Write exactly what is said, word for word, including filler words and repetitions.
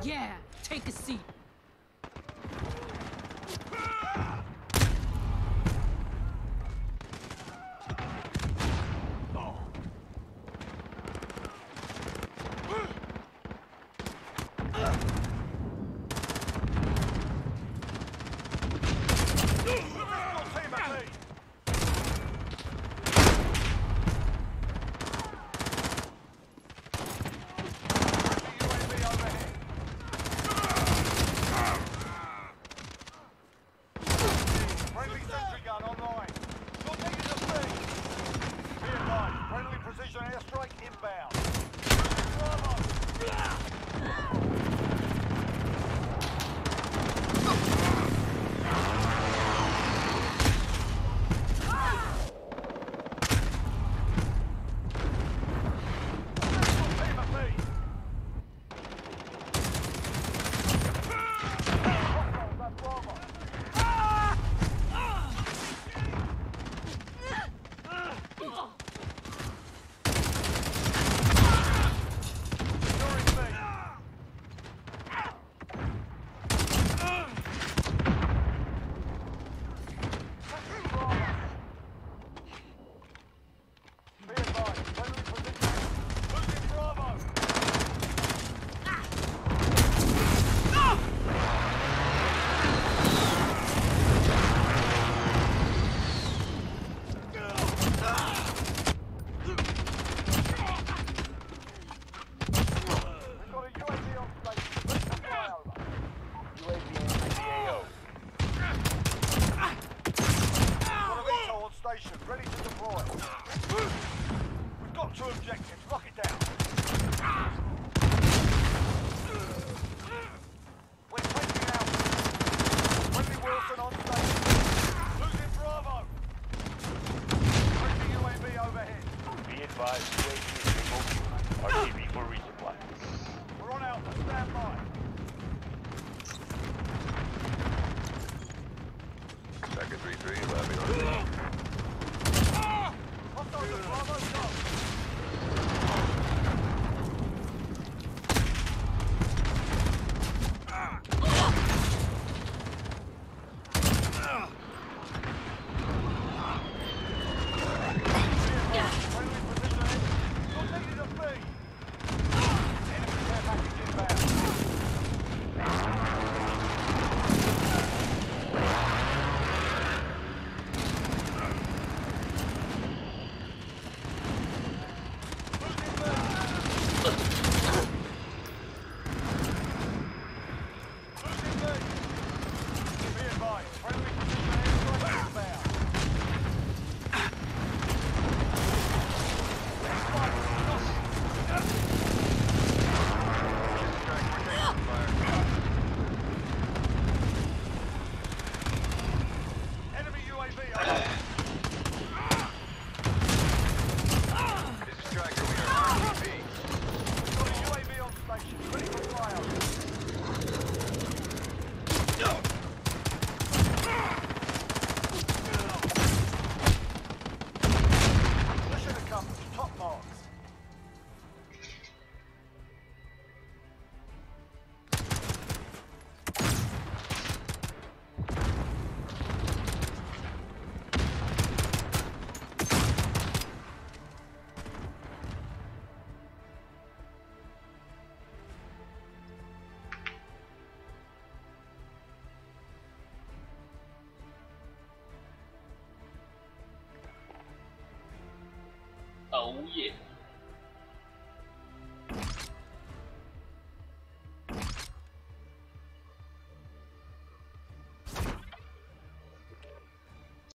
Yeah, take a seat. 熬夜。